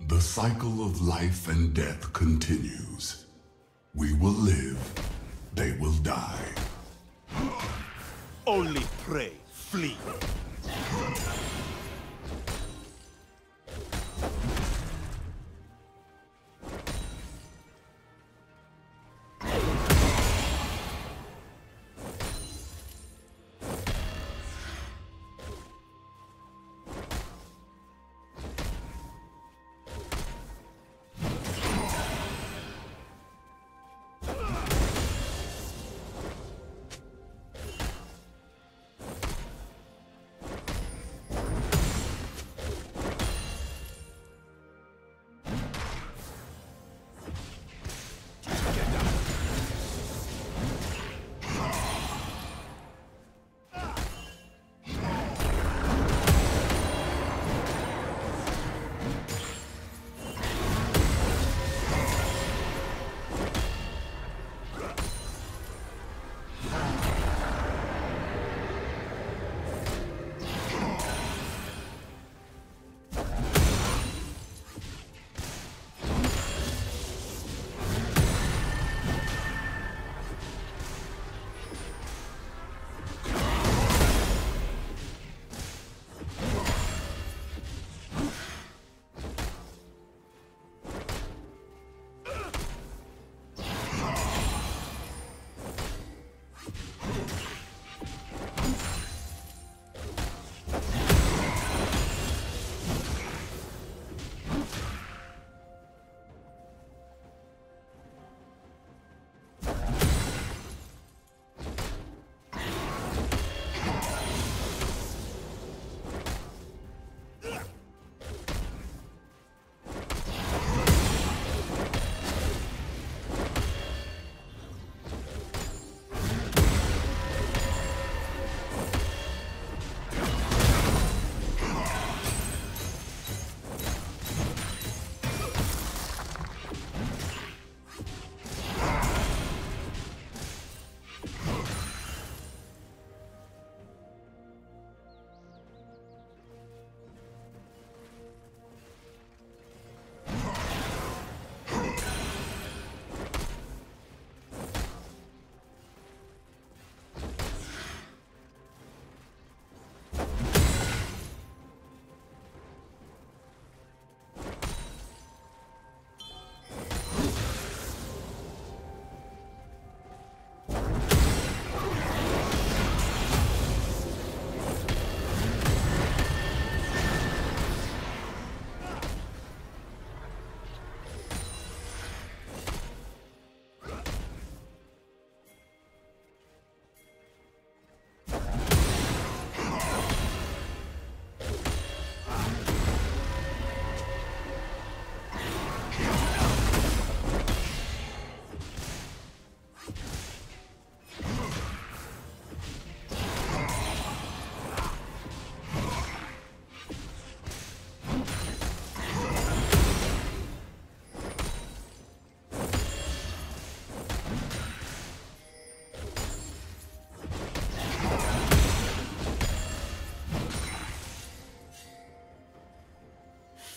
The cycle of life and death continues. We will live, they will die. Only pray, flee.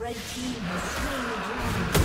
Red team has slain the dragon.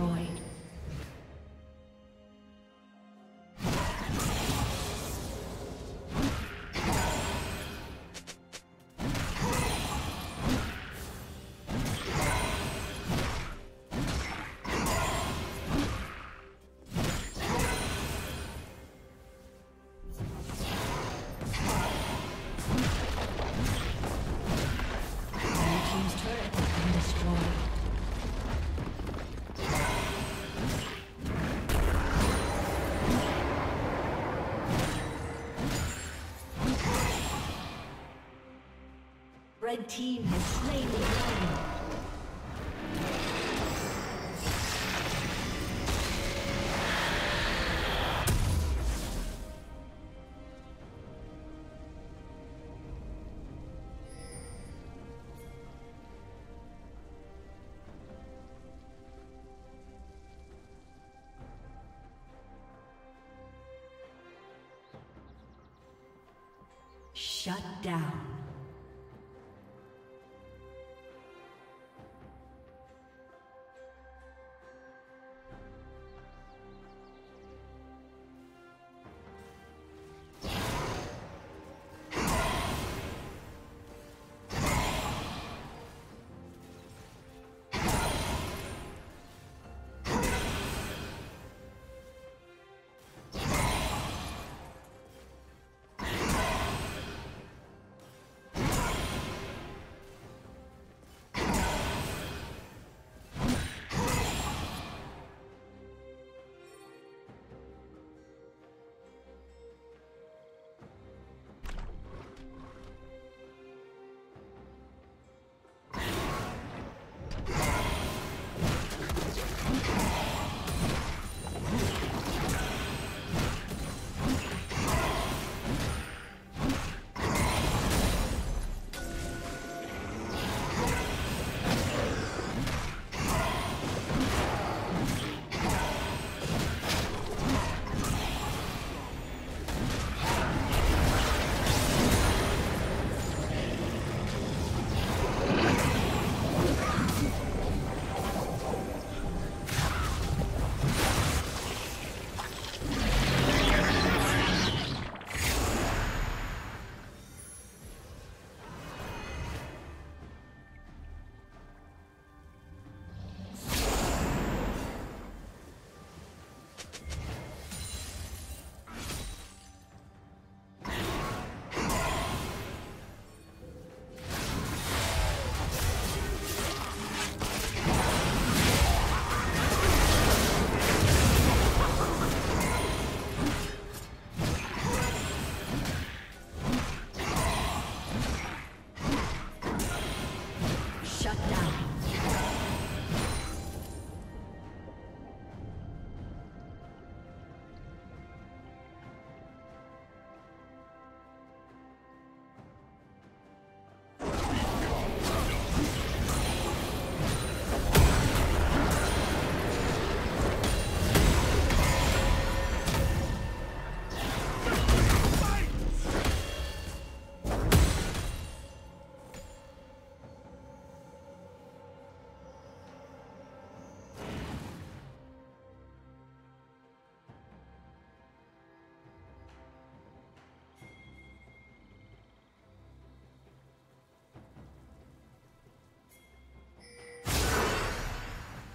destroyed. Red team has slain the dragon. Shut down.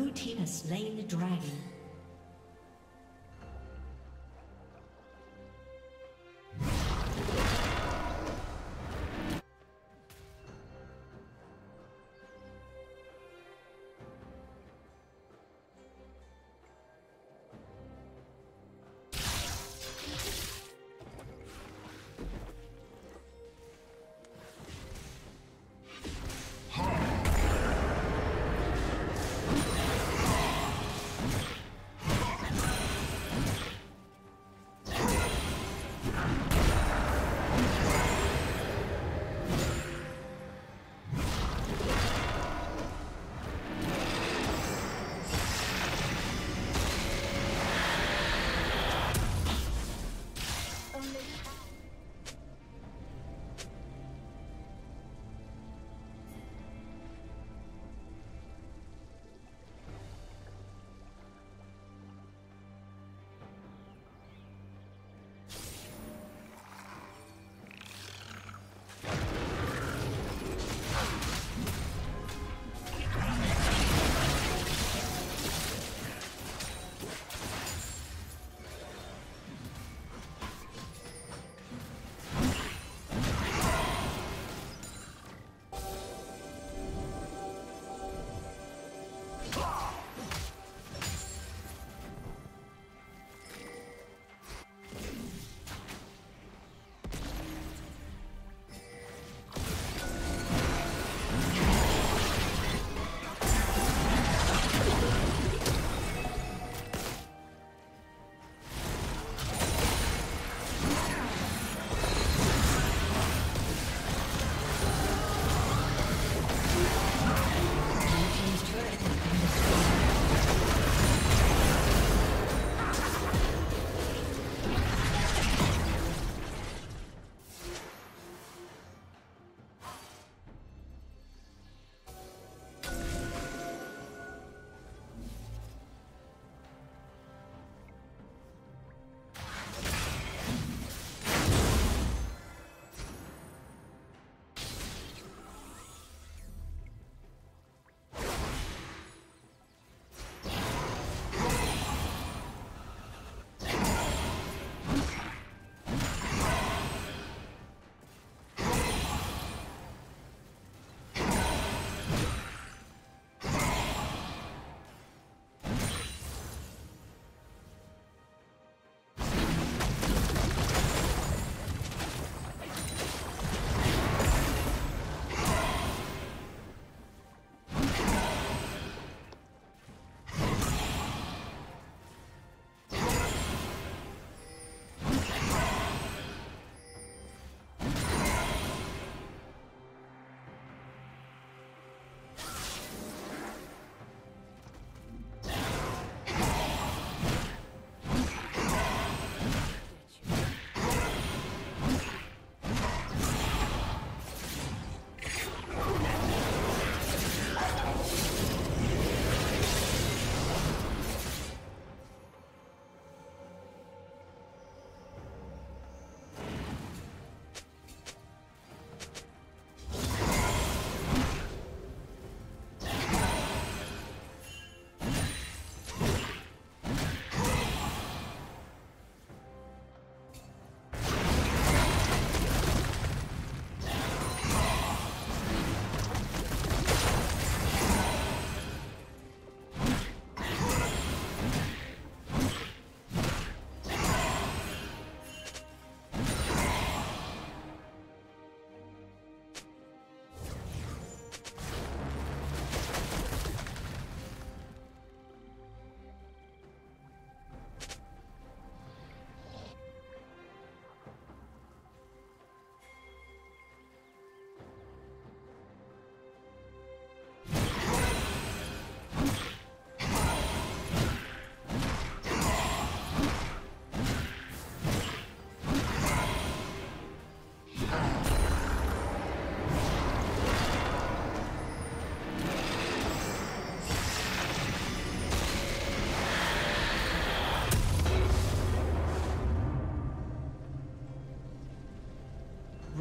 blue team has slain the dragon.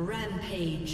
Rampage.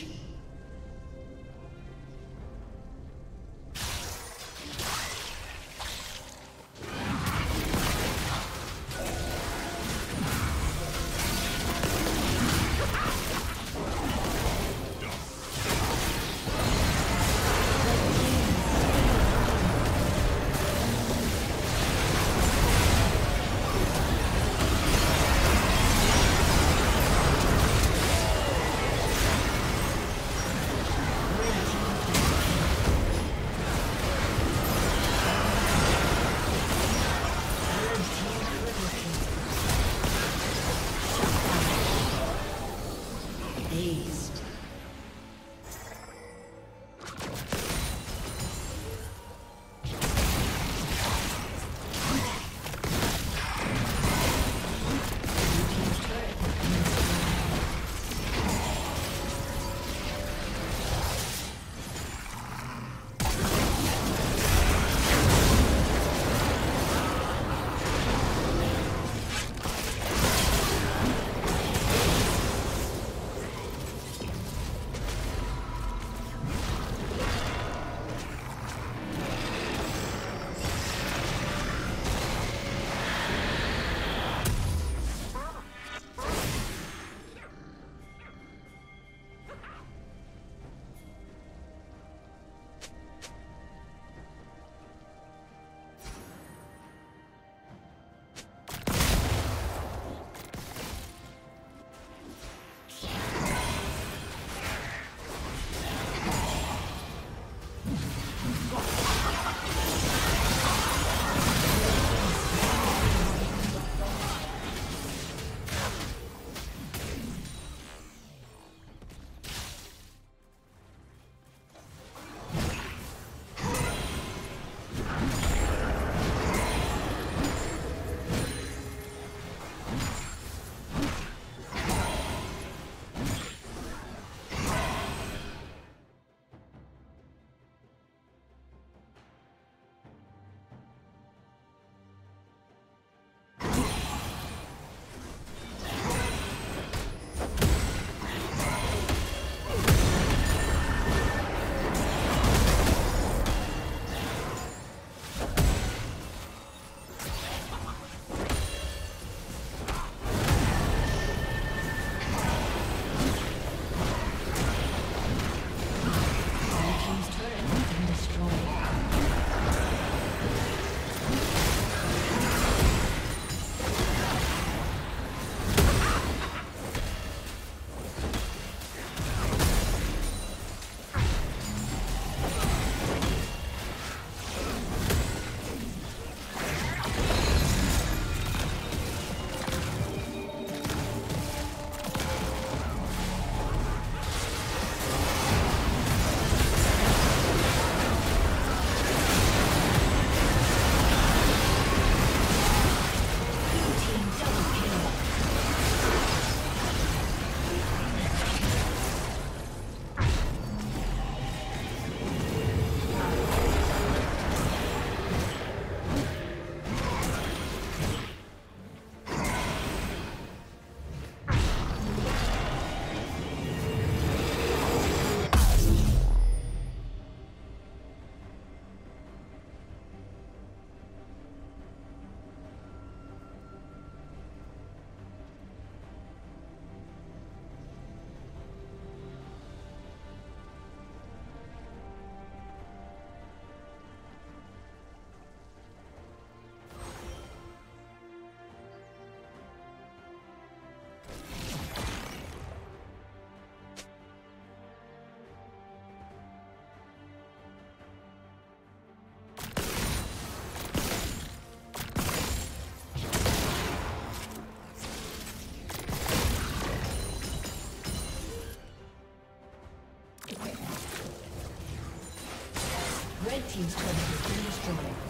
team's turret has been destroyed.